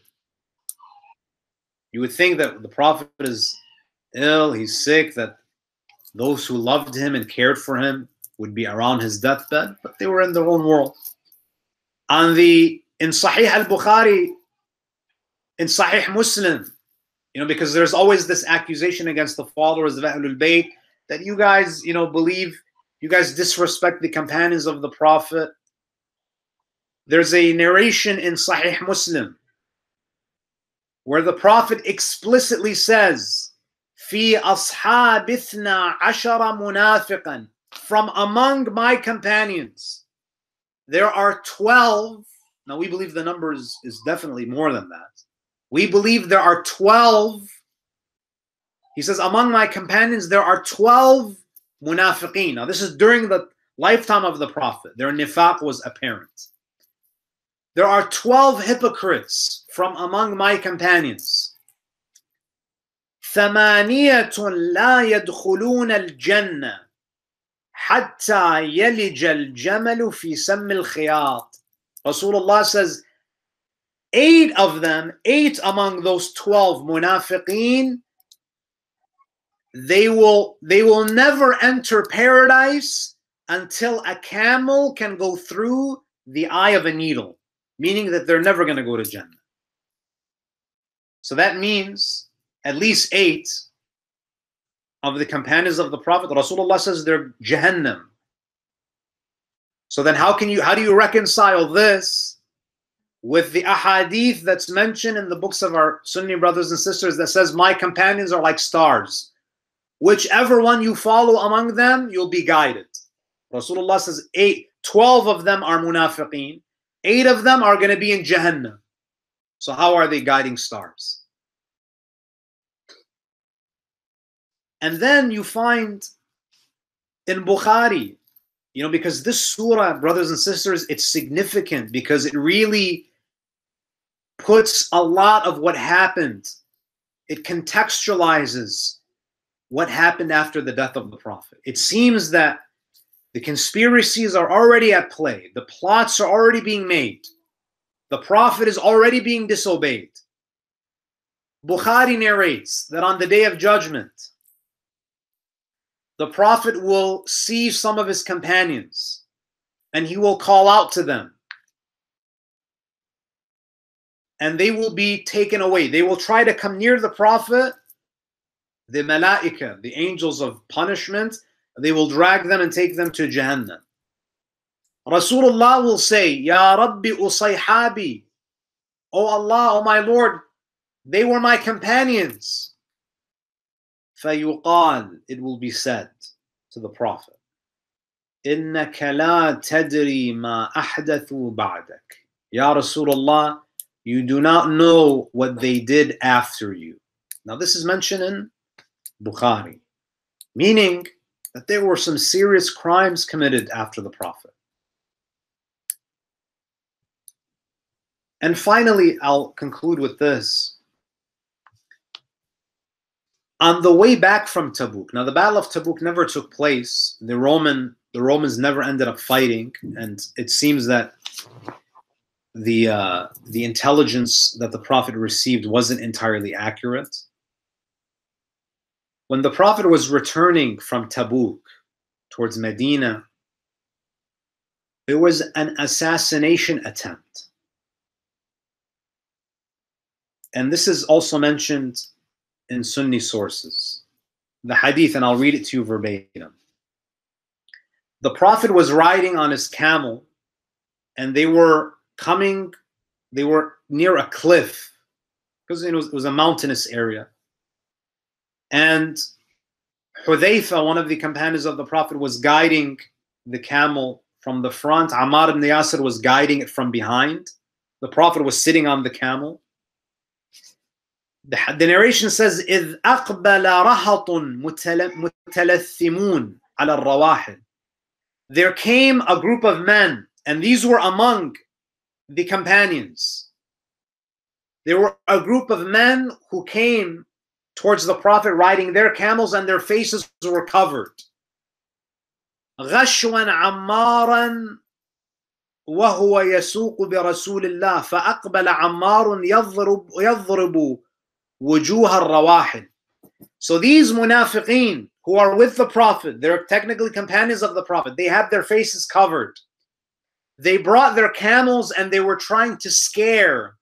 You would think that the Prophet is ill, he's sick, that those who loved him and cared for him would be around his deathbed, but they were in their own world. On the, in Sahih al-Bukhari, in Sahih Muslim, you know, because there's always this accusation against the followers of Ahlul Bayt that you guys, you know, believe, you guys disrespect the companions of the Prophet. There's a narration in Sahih Muslim where the Prophet explicitly says, "Fi ashabithna ashara munafiqan." From among my companions, there are twelve. Now we believe the number is, is definitely more than that. We believe there are twelve. He says, among my companions, there are twelve munafiqeen. Now this is during the, lifetime of the Prophet, their nifaq was apparent. There are twelve hypocrites from among my companions. ثَمَانِيَةٌ لَا يَدْخُلُونَ الْجَنَّةِ حَتَّى يَلِجَ الْجَمَلُ فِي سَمِّ الْخِيَاطِ. Rasulullah says, eight of them, eight among those twelve munafiqeen, they will, they will never enter paradise until a camel can go through the eye of a needle, meaning that they're never going to go to Jannah. So that means at least eight of the companions of the Prophet, Rasulullah says, they're Jahannam. So then how can you, how do you reconcile this with the ahadith that's mentioned in the books of our Sunni brothers and sisters that says, my companions are like stars. Whichever one you follow among them, you'll be guided. Rasulullah says eight, twelve of them are munafiqeen. Eight of them are going to be in Jahannam. So how are they guiding stars? And then you find in Bukhari, you know, because this surah, brothers and sisters, it's significant because it really puts a lot of what happened. It contextualizes what happened after the death of the Prophet. It seems that the conspiracies are already at play. The plots are already being made. The Prophet is already being disobeyed. Bukhari narrates that on the Day of Judgment, the Prophet will see some of his companions and he will call out to them. And they will be taken away. They will try to come near the Prophet. The malaika, the angels of punishment, they will drag them and take them to Jahannam. Rasulullah will say, Ya Rabbi Usayhabi, O Allah, O my Lord, they were my companions. Fayuqal, it will be said to the Prophet, Innaka la tadri ma ahdathu ba'dak. Ya Rasulullah, you do not know what they did after you. Now this is mentioned in Bukhari, meaning that there were some serious crimes committed after the Prophet. And finally, I'll conclude with this. On the way back from Tabuk, now the Battle of Tabuk never took place. The Roman, the Romans never ended up fighting, and it seems that the uh, the intelligence that the Prophet received wasn't entirely accurate. When the Prophet was returning from Tabuk towards Medina, there was an assassination attempt. And this is also mentioned in Sunni sources, the hadith, and I'll read it to you verbatim. The Prophet was riding on his camel, and they were coming, they were near a cliff, because it was, it was a mountainous area. And Hudhayfa, one of the companions of the Prophet, was guiding the camel from the front. Ammar ibn Yasir was guiding it from behind. The Prophet was sitting on the camel. The, the narration says, إِذْ أَقْبَلَ رَهَطٌ مُتَلَثِّمُونَ عَلَى الرَّوَاحِلِ. There came a group of men, and these were among the companions. There were a group of men who came towards the Prophet riding their camels, and their faces were covered. غَشْوًا عَمَّارًا وَهُوَ يَسُوقُ بِرَسُولِ اللَّهِ فَأَقْبَلَ عَمَّارٌ يَضْرِبُ يَضْرِبُ وُجُوهَ الرَّوَاحِلِ. So these munafiqeen who are with the Prophet, they're technically companions of the Prophet, they had their faces covered. They brought their camels and they were trying to scare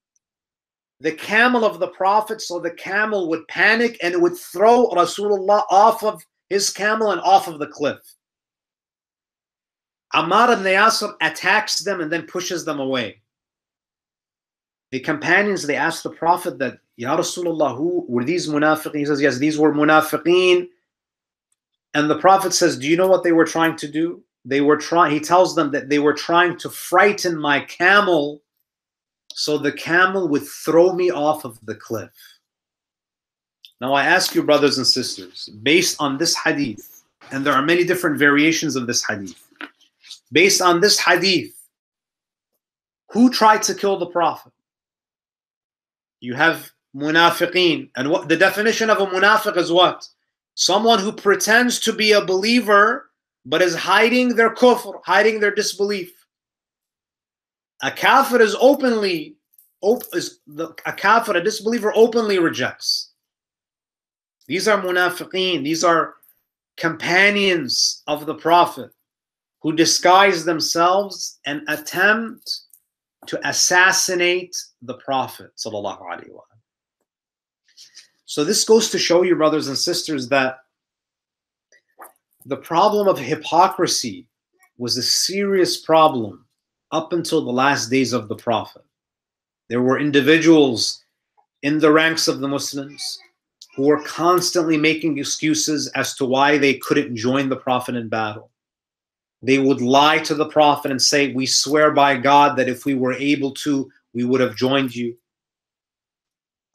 the camel of the Prophet, so the camel would panic and it would throw Rasulullah off of his camel and off of the cliff. Ammar ibn Yasir attacks them and then pushes them away. The companions, they asked the Prophet that, Ya Rasulullah, who were these munafiqeen? He says, yes, these were munafiqeen. And the Prophet says, do you know what they were trying to do? They were trying, he tells them that they were trying to frighten my camel, so the camel would throw me off of the cliff. Now I ask you, brothers and sisters, based on this hadith, and there are many different variations of this hadith, based on this hadith, who tried to kill the Prophet? You have munafiqeen. And what the definition of a munafiq is what? Someone who pretends to be a believer but is hiding their kufr, hiding their disbelief. A kafir is openly, op, is the, a kafir, a disbeliever openly rejects. These are munafiqeen. These are companions of the Prophet who disguise themselves and attempt to assassinate the Prophet sallallahu alaihi wasallam. So this goes to show you, brothers and sisters, that the problem of hypocrisy was a serious problem up until the last days of the Prophet. There were individuals in the ranks of the Muslims who were constantly making excuses as to why they couldn't join the Prophet in battle. They would lie to the Prophet and say, "We swear by God that if we were able to, we would have joined you."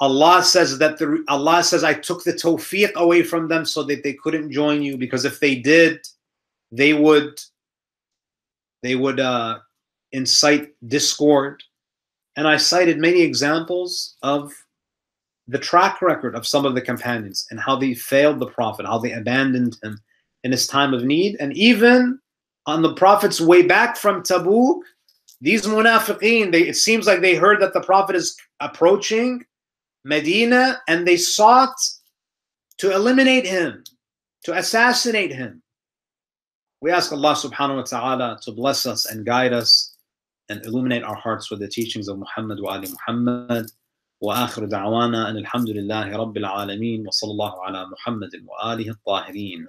Allah says that the, Allah says, "I took the tawfiq away from them so that they couldn't join you, because if they did, they would, they would uh, incite discord." And I cited many examples of the track record of some of the companions and how they failed the Prophet, how they abandoned him in his time of need. And even on the Prophet's way back from Tabuk, these munafiqeen, they, it seems like they heard that the Prophet is approaching Medina, and they sought to eliminate him, to assassinate him. We ask Allah subhanahu wa ta'ala to bless us and guide us and illuminate our hearts with the teachings of Muhammad wa Ali Muhammad. Wa akhiru da'wana and alhamdulillahi rabbil alameen wa sallallahu ala Muhammadin wa alihi al-tahireen.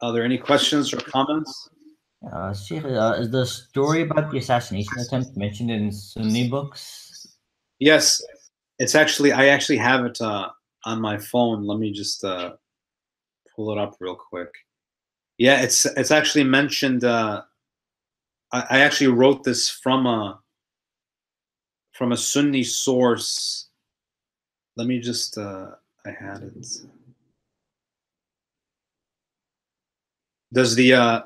Are there any questions or comments? Uh, Sheikh, uh, is the story about the assassination attempt mentioned in Sunni books? Yes, it's actually, I actually have it uh, on my phone. Let me just uh, pull it up real quick. Yeah, it's it's actually mentioned. Uh, I, I actually wrote this from a from a Sunni source. Let me just. Uh, I had it. Does the uh,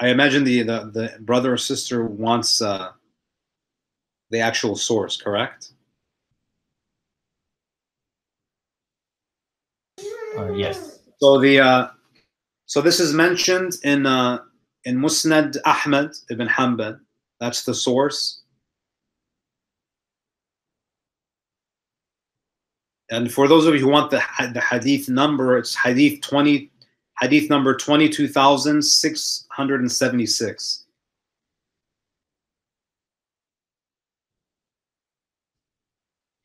I imagine the, the, the brother or sister wants uh, the actual source, correct? Uh, yes. So the uh, so this is mentioned in uh, in Musnad Ahmad Ibn Hanbal. That's the source. And for those of you who want the the hadith number, it's hadith twenty. Hadith number twenty-two thousand six hundred seventy-six.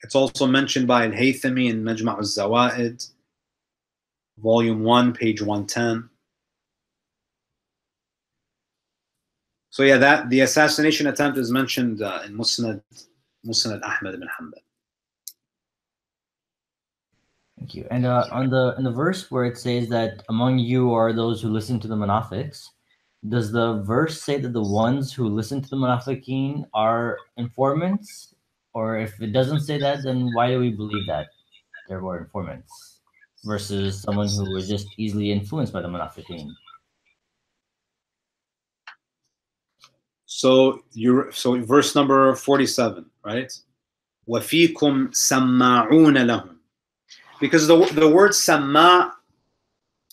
It's also mentioned by Al Haythami in Majma' al Zawaid, volume one, page one ten. So yeah, that the assassination attempt is mentioned uh, in Musnad, Musnad Ahmad ibn Hanbal. Thank you. And uh, on the in the verse where it says that among you are those who listen to the munafiqs, does the verse say that the ones who listen to the munafiqeen are informants? Or if it doesn't say that, then why do we believe that there were informants versus someone who was just easily influenced by the munafiqeen? So you're so verse number forty-seven, right? وَفِيكُمْ سَمَّاعُونَ لَهُمْ. Because the the word sama,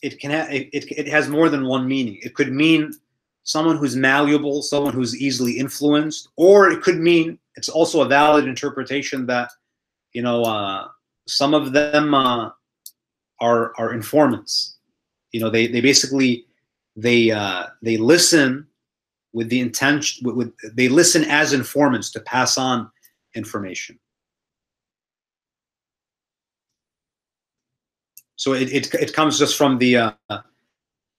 it can ha it it has more than one meaning. It could mean someone who's malleable, someone who's easily influenced, or it could mean, it's also a valid interpretation that, you know, uh, some of them uh, are are informants. You know, they they basically they uh, they listen with the intention with, with they listen as informants to pass on information. So it, it it comes just from the uh,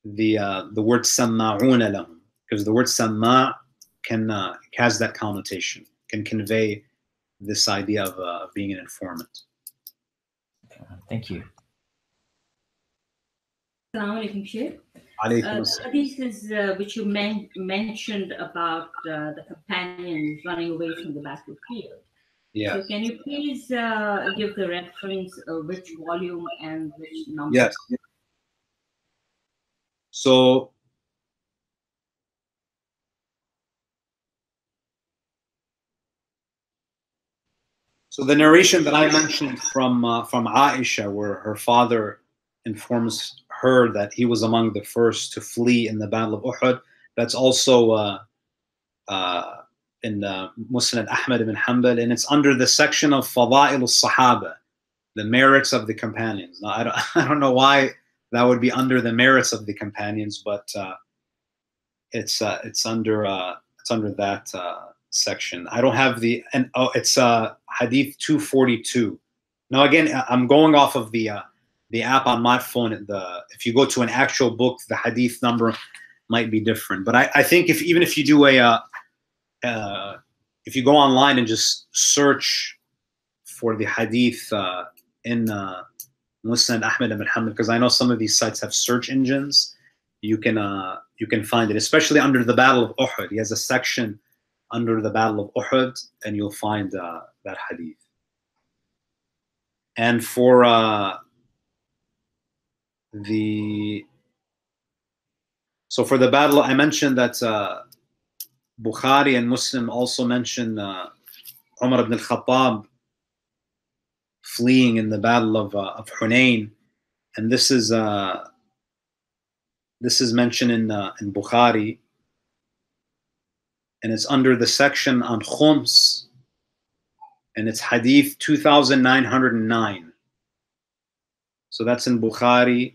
the uh, the word sama'una lahum, because the word sama' can uh, has that connotation, can convey this idea of uh, being an informant. Uh, thank you. Assalamu alaikum, Shaykh. Uh, the hadith is, uh, which you men mentioned about uh, the companions running away from the battlefield. Yes. So can you please uh, give the reference of which volume and which number? Yes. So So the narration that I mentioned from uh, from Aisha, where her father informs her that he was among the first to flee in the Battle of Uhud, that's also uh, uh, in uh, Musnad Ahmad Ibn Hanbal, and it's under the section of Fada'il al-Sahaba, the merits of the companions. Now, I don't, I don't know why that would be under the merits of the companions, but uh, it's uh, it's under uh, it's under that. Uh, section. I don't have the, and oh, it's uh, Hadith two forty-two. Now again, I'm going off of the uh, the app on my phone. The if you go to an actual book, the Hadith number might be different. But I, I think if even if you do a, uh, uh, if you go online and just search for the Hadith uh, in uh, Musnad Ahmad Ibn Hanbal, because I know some of these sites have search engines, you can uh, you can find it, especially under the Battle of Uhud. He has a section under the Battle of Uhud, and you'll find uh, that hadith. And for uh, the, so for the battle, I mentioned that uh, Bukhari and Muslim also mention uh, Umar ibn al-Khattab fleeing in the Battle of, uh, of Hunayn, and this is uh, this is mentioned in uh, in Bukhari. And it's under the section on Khums, and it's Hadith two thousand nine hundred nine. So that's in Bukhari,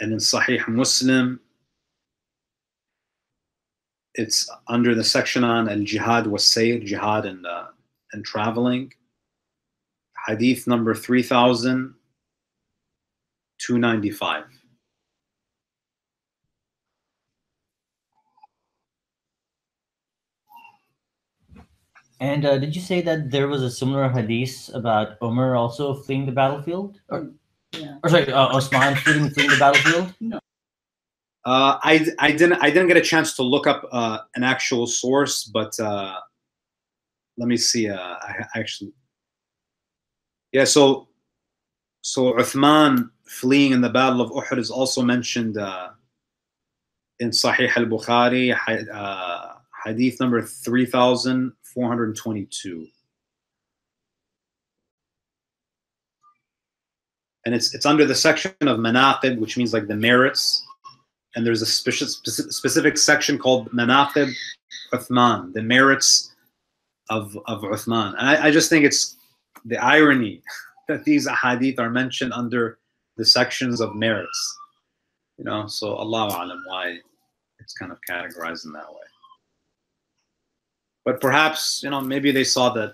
and in Sahih Muslim, it's under the section on Al-Jihad wa Sayr, Jihad and uh, and traveling, Hadith number three thousand two hundred ninety-five. And uh, did you say that there was a similar hadith about Umar also fleeing the battlefield? Or, yeah. or sorry, uh, Osman fleeing, fleeing the battlefield? No. Uh, I, I, didn't, I didn't get a chance to look up uh, an actual source, but uh, let me see. Uh, I, I actually, yeah, so, so Uthman fleeing in the Battle of Uhud is also mentioned uh, in Sahih al-Bukhari, uh, Hadith number three thousand four hundred twenty-two, and it's it's under the section of Manaqib, which means like the merits, and there's a specific specific section called Manaqib Uthman, the merits of of Uthman. And I, I just think it's the irony that these hadith are mentioned under the sections of merits, you know. So Allahu alam why it's kind of categorized in that way. But perhaps, you know, maybe they saw that,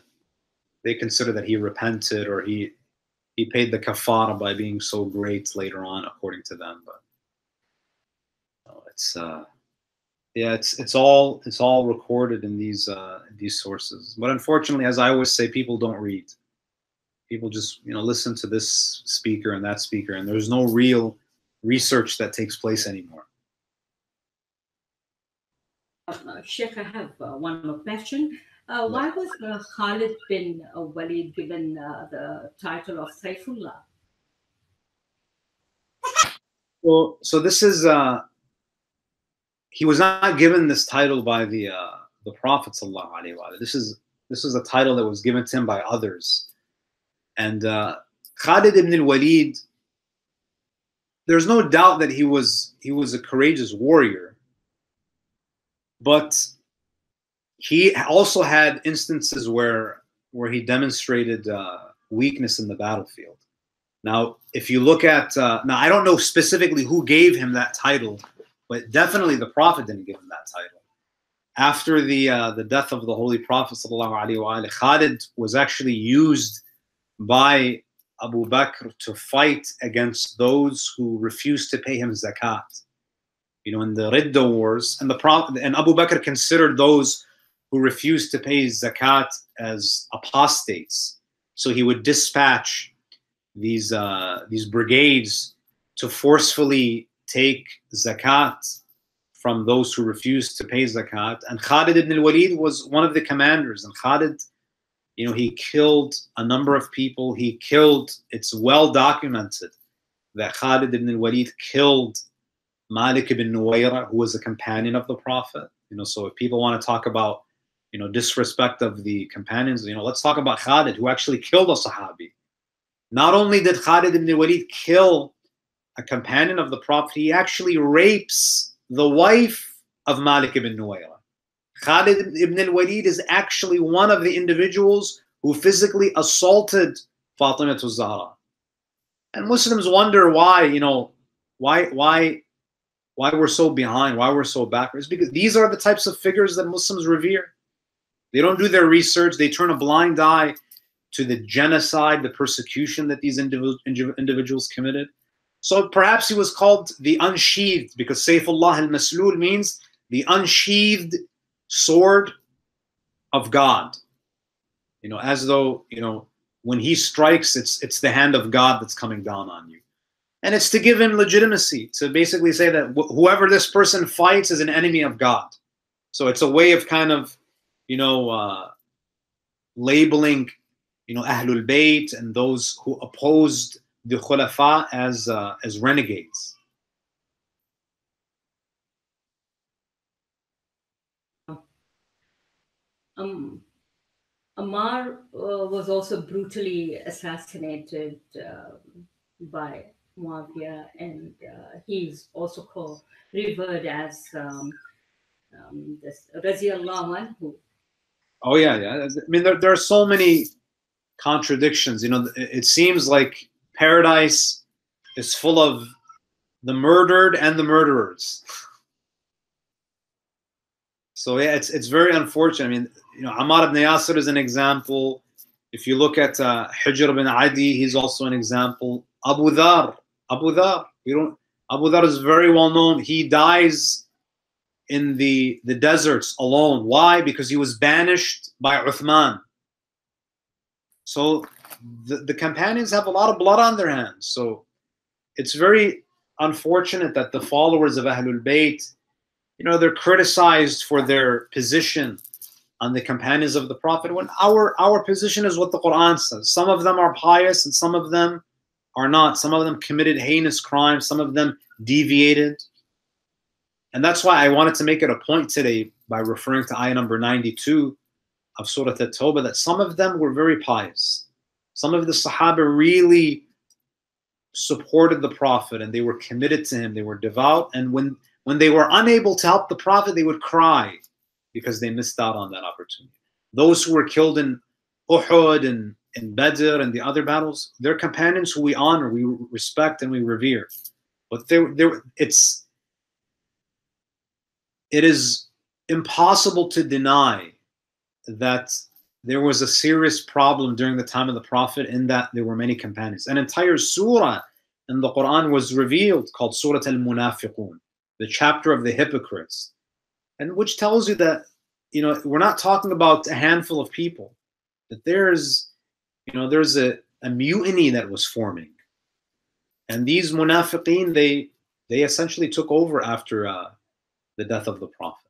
they consider that he repented, or he he paid the kafara by being so great later on, according to them. But no, it's uh, yeah, it's it's all it's all recorded in these uh, these sources. But unfortunately, as I always say, people don't read. People just, you know, listen to this speaker and that speaker, and there's no real research that takes place anymore. Uh, Sheikh, I have uh, one more question. Uh, why was uh, Khalid bin uh, Walid given uh, the title of Saifullah? Well, so this is, uh, he was not given this title by the uh, the Prophet sallallahu alaihi wasallam. This is this is a title that was given to him by others. And uh, Khalid ibn al-Walid, there's no doubt that he was he was a courageous warrior. But he also had instances where where he demonstrated uh, weakness in the battlefield. Now, if you look at uh, now, I don't know specifically who gave him that title, but definitely the Prophet didn't give him that title. After the uh, the death of the Holy Prophet sallallahu alaihi wasallam, Khalid was actually used by Abu Bakr to fight against those who refused to pay him zakat. You know, in the Ridda wars, and the Prophet and Abu Bakr considered those who refused to pay zakat as apostates. So he would dispatch these uh, these brigades to forcefully take zakat from those who refused to pay zakat. And Khalid ibn al-Walid was one of the commanders. And Khalid You know, he killed a number of people. He killed, it's well documented that Khalid ibn al-Walid killed Malik ibn Nuwayrah, who was a companion of the Prophet. You know, so if people want to talk about, you know, disrespect of the companions, you know, let's talk about Khalid, who actually killed a Sahabi. Not only did Khalid ibn al-Walid kill a companion of the Prophet, he actually rapes the wife of Malik ibn Nuwayrah. Khalid ibn al-Walid is actually one of the individuals who physically assaulted Fatima al Zahra. And Muslims wonder why, you know, why, why, why we're so behind, why we're so backwards. Because these are the types of figures that Muslims revere. They don't do their research. They turn a blind eye to the genocide, the persecution that these indiv indiv individuals committed. So perhaps he was called the unsheathed, because Sayfullah al-Maslul means the unsheathed sword of God. You know, as though, you know, when he strikes, it's it's the hand of God that's coming down on you. And it's to give him legitimacy, to basically say that wh whoever this person fights is an enemy of God. So it's a way of kind of, you know, uh, labeling, you know, Ahlul Bayt and those who opposed the Khulafa as, uh, as renegades. Um, Ammar uh, was also brutally assassinated uh, by Muawiyah, and uh, he's also called, revered as um, um, this Raziallahu Anhu. Oh yeah, yeah. I mean, there, there are so many contradictions. You know, it seems like paradise is full of the murdered and the murderers. So yeah, it's it's very unfortunate. I mean, you know, Ammar ibn Yasir is an example. If you look at uh, Hujr ibn Adi, he's also an example. Abu Dhar, Abu Dhar, you don't. Abu Dhar is very well known. He dies in the the deserts alone. Why? Because he was banished by Uthman. So the the companions have a lot of blood on their hands. So it's very unfortunate that the followers of Ahlul Bayt, you know, they're criticized for their position on the companions of the Prophet, when our our position is what the Quran says. Some of them are pious and some of them are not. Some of them committed heinous crimes. Some of them deviated. And that's why I wanted to make it a point today by referring to ayah number ninety-two of Surah At-Tawbah, that some of them were very pious. Some of the Sahaba really supported the Prophet and they were committed to him. They were devout. And when, when they were unable to help the Prophet, they would cry because they missed out on that opportunity. Those who were killed in Uhud and in Badr and the other battles, they're companions who we honor, we respect, and we revere. But they, they, it's, it is impossible to deny that there was a serious problem during the time of the Prophet in that there were many companions. An entire surah in the Quran was revealed called Surah al-Munafiqun, the chapter of the hypocrites, and which tells you that, you know, we're not talking about a handful of people, that there's, you know, there's a, a mutiny that was forming. And these munafiqeen, they, they essentially took over after uh, the death of the Prophet.